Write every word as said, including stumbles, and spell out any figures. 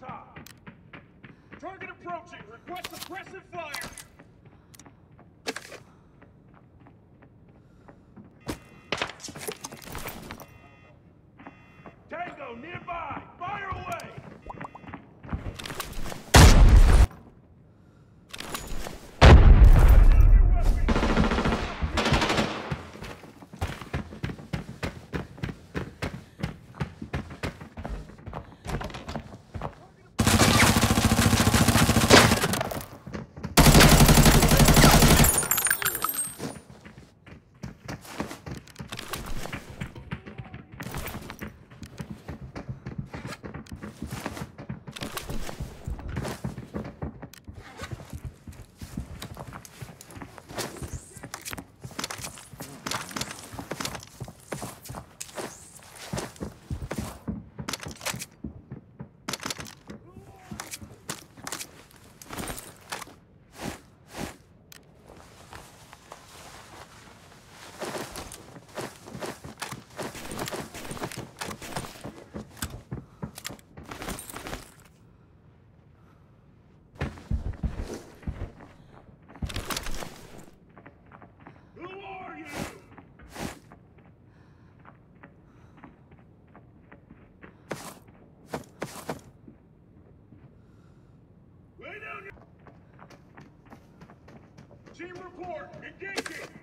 top. Target approaching. Request suppressive fire. Tango nearby. Fire away. Team report, engaging!